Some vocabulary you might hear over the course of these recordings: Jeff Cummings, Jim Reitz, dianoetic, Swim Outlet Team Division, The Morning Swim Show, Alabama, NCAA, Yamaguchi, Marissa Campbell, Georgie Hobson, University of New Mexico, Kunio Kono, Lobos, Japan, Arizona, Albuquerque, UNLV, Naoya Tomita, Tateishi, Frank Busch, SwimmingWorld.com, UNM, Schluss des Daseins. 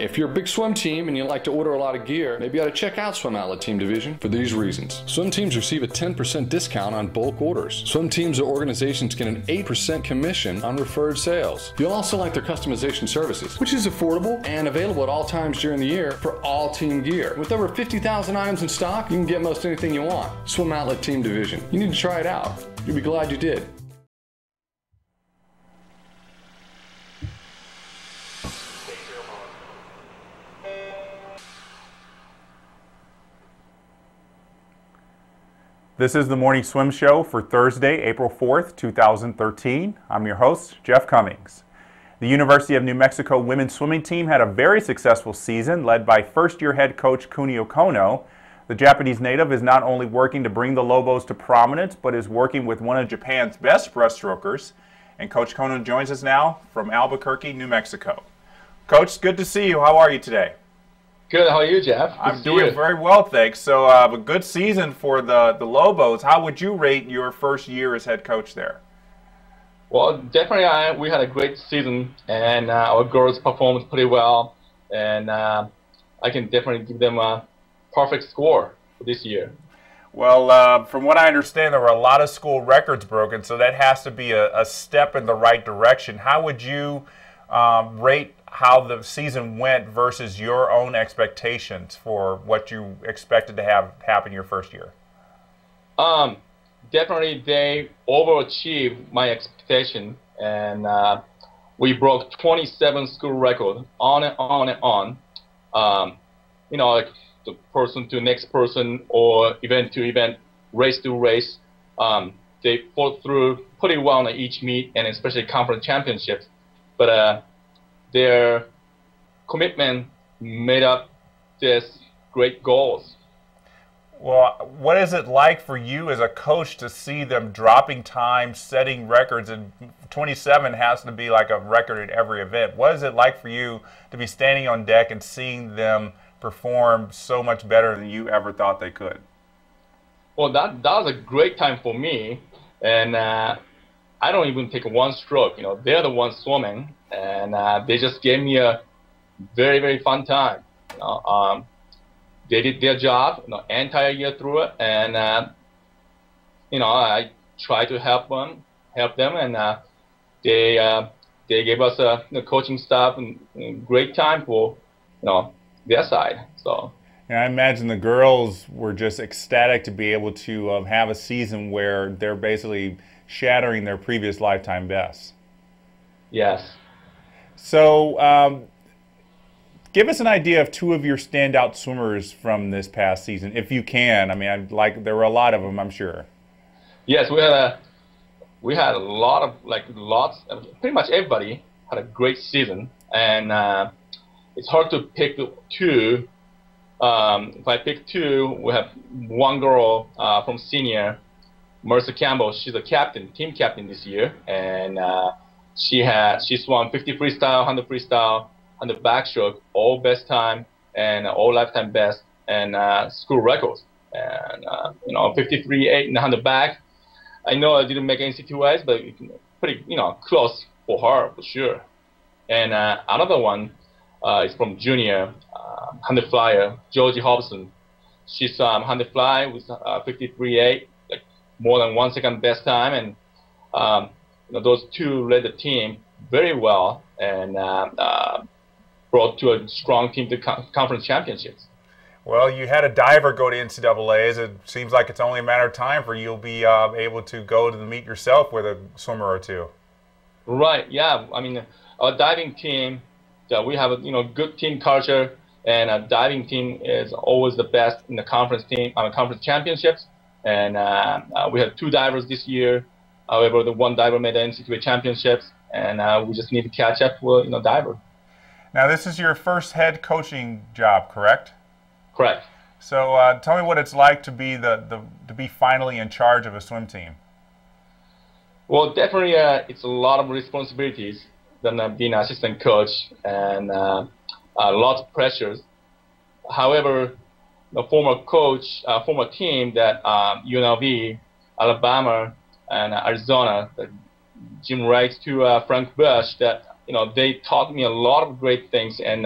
If you're a big swim team and you like to order a lot of gear, maybe you ought to check out Swim Outlet Team Division for these reasons. Swim teams receive a 10% discount on bulk orders. Swim teams or organizations get an 8% commission on referred sales. You'll also like their customization services, which is affordable and available at all times during the year for all team gear. With over 50,000 items in stock, you can get most anything you want. Swim Outlet Team Division. You need to try it out. You'll be glad you did. This is the Morning Swim Show for Thursday, April 4th, 2013. I'm your host, Jeff Cummings. The University of New Mexico women's swimming team had a very successful season led by first-year head coach Kunio Kono. The Japanese native is not only working to bring the Lobos to prominence, but is working with one of Japan's best breaststrokers. And Coach Kono joins us now from Albuquerque, New Mexico. Coach, good to see you. How are you today? Good. How are you, Jeff? I'm doing very well, thanks. So a good season for the Lobos. How would you rate your first year as head coach there? Well, definitely we had a great season, and our girls performed pretty well, and I can definitely give them a perfect score for this year. Well, from what I understand, there were a lot of school records broken, so that has to be a step in the right direction. How would you rate how the season went versus your own expectations for what you expected to have happen your first year? Definitely they overachieved my expectation, and we broke 27 school records on and on and on. You know, like the person to next person or event to event, race to race. They fought through pretty well in each meet and especially conference championships, but their commitment made up this great goals. Well, what is it like for you as a coach to see them dropping time, setting records, and 27 has to be like a record at every event? What is it like for you to be standing on deck and seeing them perform so much better than you ever thought they could? Well, that was a great time for me, and I don't even take one stroke. You know, they're the ones swimming, and they just gave me a very, very fun time. You know, they did their job, you know, entire year through it, and you know, I tried to help them, and they gave us the coaching staff and great time for, you know, their side. So. And I imagine the girls were just ecstatic to be able to have a season where they're basically shattering their previous lifetime bests. Yes. So. Give us an idea of two of your standout swimmers from this past season, if you can. I mean, there were a lot of them, I'm sure. Yes, we had a lot of, pretty much everybody had a great season, and it's hard to pick two. If I pick two, we have one girl from senior, Marissa Campbell. She's a captain, team captain this year, and she swam 50 freestyle, 100 freestyle, on the backstroke, all best time and all lifetime best and school records. And you know, 53.8 and 100 back. I know I didn't make NC2As, but pretty, you know, close for her for sure. And another one is from junior 100 flyer, Georgie Hobson. She's 100 fly with 53.8, like more than 1 second best time. And you know, those two led the team very well, and brought to a strong team to conference championships. Well, you had a diver go to NCAAs. It seems like it's only a matter of time for you'll be able to go to the meet yourself with a swimmer or two. Right, yeah. I mean, our diving team, we have a good team culture, and a diving team is always the best in the conference team on conference championships. And we had two divers this year. However, the one diver made the NCAA championships, and we just need to catch up with diver. Now, this is your first head coaching job, correct? Correct. So, tell me what it's like to be to be finally in charge of a swim team. Well, definitely, it's a lot of responsibilities than being an assistant coach, and lots of pressures. However, the former coach, former team that UNLV, Alabama, and Arizona, Jim Reitz to Frank Busch, that they taught me a lot of great things, and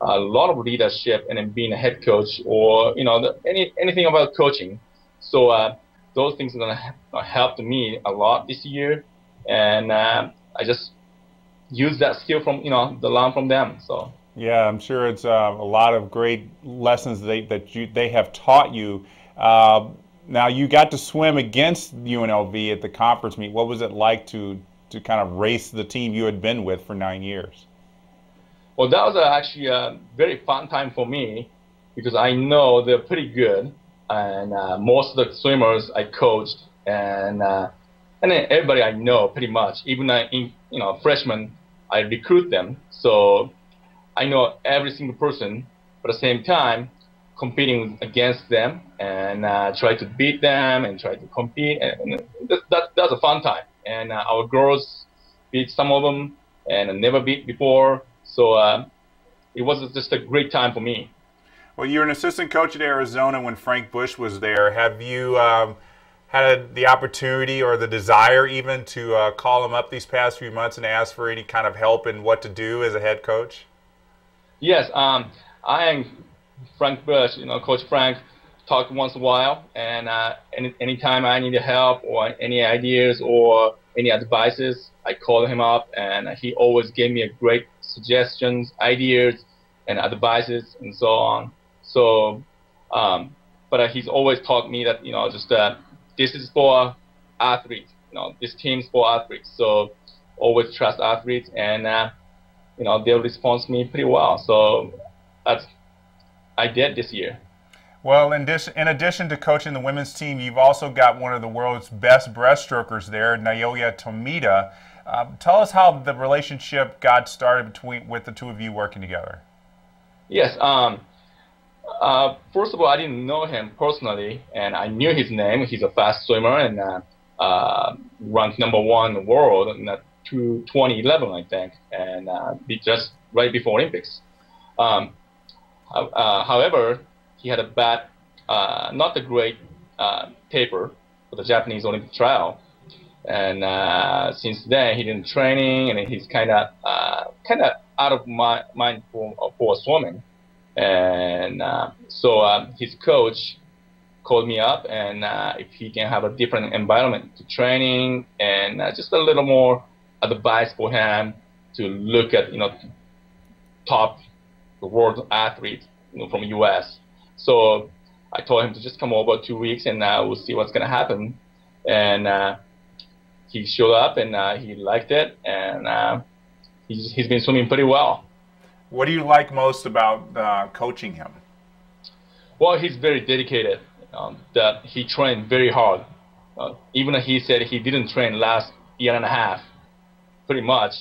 a lot of leadership and then being a head coach or, you know, anything about coaching. So those things are going to help me a lot this year. And I just use that skill from, you know, the learn from them. So yeah, I'm sure it's a lot of great lessons that they have taught you. Now, you got to swim against UNLV at the conference meet. What was it like to kind of race the team you had been with for 9 years? Well, that was actually a very fun time for me because I know they're pretty good. And most of the swimmers I coached and then everybody I know pretty much, even you know, freshmen, I recruit them. So I know every single person, but at the same time, competing against them and try to beat them and try to compete. And that's a fun time. And our girls beat some of them and I never beat before. So it was just a great time for me. Well, you were an assistant coach at Arizona when Frank Busch was there. Have you had the opportunity or the desire even to call him up these past few months and ask for any kind of help in what to do as a head coach? Yes, I am Frank Busch, you know, Coach Frank, talked once in a while, and anytime I need help or any ideas or any advices, I call him up, and he always gave me a great suggestions, ideas, and advices, and so on. So, but he's always taught me that, you know, just this is for athletes, you know, this team's for athletes. So always trust athletes, and you know, they'll respond to me pretty well. So that's I did this year. Well, in addition to coaching the women's team, you've also got one of the world's best breaststrokers there, Naoya Tomita. Tell us how the relationship got started with the two of you working together. Yes. First of all, I didn't know him personally, and I knew his name. He's a fast swimmer and ranked #1 in the world in 2011, I think, and just right before Olympics. However, he had a bad, not a great paper for the Japanese Olympic trial, and since then he didn't training, and he's kind of out of my mind for swimming, and so his coach called me up and if he can have a different environment to training and just a little more advice for him to look at, you know, top world athletes, you know, from U.S. So I told him to just come over 2 weeks and we'll see what's going to happen. And he showed up and he liked it, and he's been swimming pretty well. What do you like most about coaching him? Well, he's very dedicated. That he trained very hard. Even though he said he didn't train last year and a half, pretty much,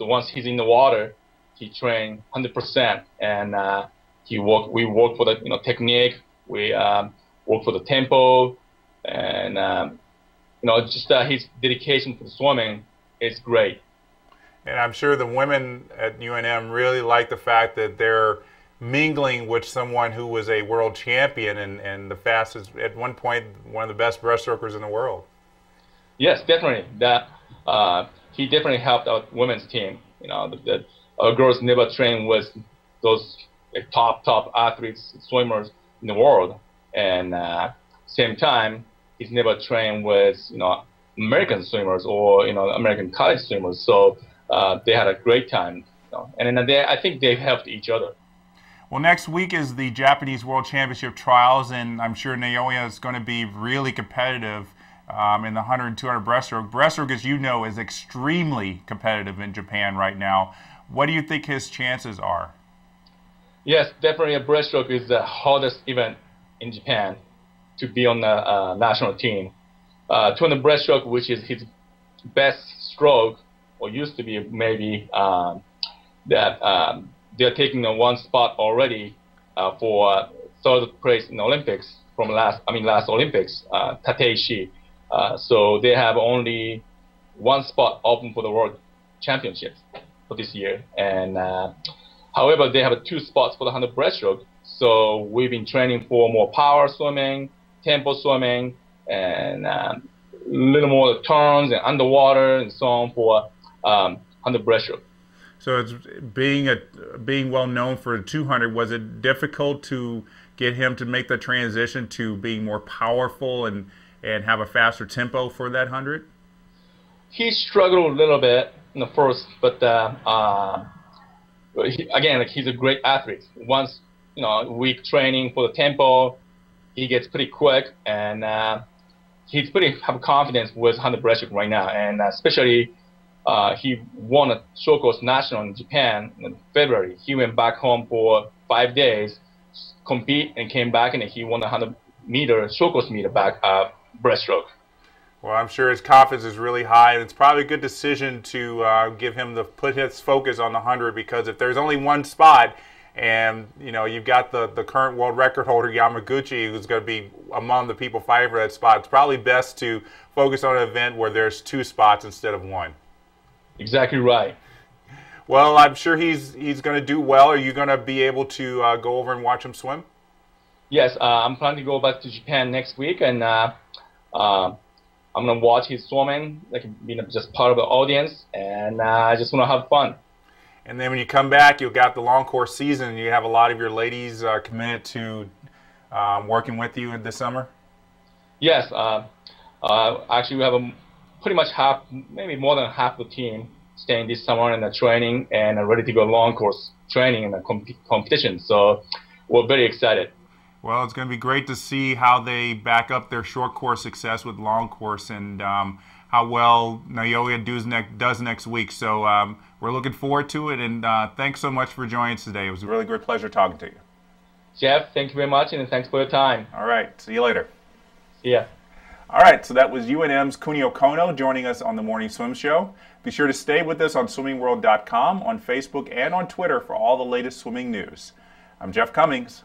once he's in the water, he trained 100%, and we work for the, you know, technique. We work for the tempo, and you know, just his dedication to swimming is great. And I'm sure the women at UNM really like the fact that they're mingling with someone who was a world champion and the fastest, at one point, one of the best breaststrokers in the world. Yes, definitely. That he definitely helped our women's team. You know, our girls never trained with those top athletes, swimmers in the world, and same time, he's never trained with, you know, American swimmers or, you know, American college swimmers. So they had a great time, you know, and I think they've helped each other. Well, next week is the Japanese World Championship trials, and I'm sure Naoya is going to be really competitive in the 100 and 200 breaststroke. Breaststroke, as you know, is extremely competitive in Japan right now. What do you think his chances are? Yes, definitely a breaststroke is the hardest event in Japan to be on the national team. 200 breaststroke, which is his best stroke, or used to be maybe, that they're taking the one spot already for third place in the Olympics from last Olympics, Tateishi. So they have only one spot open for the World Championships for this year, and however, they have 2 spots for the 100 breaststroke. So we've been training for more power swimming, tempo swimming, and a little more turns and underwater and so on for 100 breaststroke. So it's being well known for the 200. Was it difficult to get him to make the transition to being more powerful and have a faster tempo for that 100? He struggled a little bit in the first, but again, like, he's a great athlete. Once week training for the tempo, he gets pretty quick, and he's pretty have confidence with 100 breaststroke right now, and especially. He won a short-course national in Japan in February. He went back home for 5 days, compete, and came back, and he won a 100-meter short-course meter back breaststroke. Well, I'm sure his confidence is really high, and it's probably a good decision to give him the put his focus on the 100, because if there's only one spot, and you've got the current world record holder Yamaguchi, who's going to be among the people fighting for that spot, it's probably best to focus on an event where there's 2 spots instead of 1. Exactly right. Well, I'm sure he's going to do well. Are you going to be able to go over and watch him swim? Yes, I'm planning to go back to Japan next week, and I'm going to watch his swimming, like just part of the audience, and I just want to have fun. And then when you come back, you've got the long course season. You have a lot of your ladies committed to working with you this summer. Yes, actually we have a. Pretty much half, maybe more than half the team staying this summer in the training and are ready to go long course training and competition. So we're very excited. Well, it's going to be great to see how they back up their short course success with long course, and how well Naoya does next week. So we're looking forward to it, and thanks so much for joining us today. It was a really great pleasure talking to you. Jeff, thank you very much, and thanks for your time. All right. See you later. See ya. All right, so that was UNM's Kunio Kono joining us on The Morning Swim Show. Be sure to stay with us on SwimmingWorld.com, on Facebook, and on Twitter for all the latest swimming news. I'm Jeff Cummings.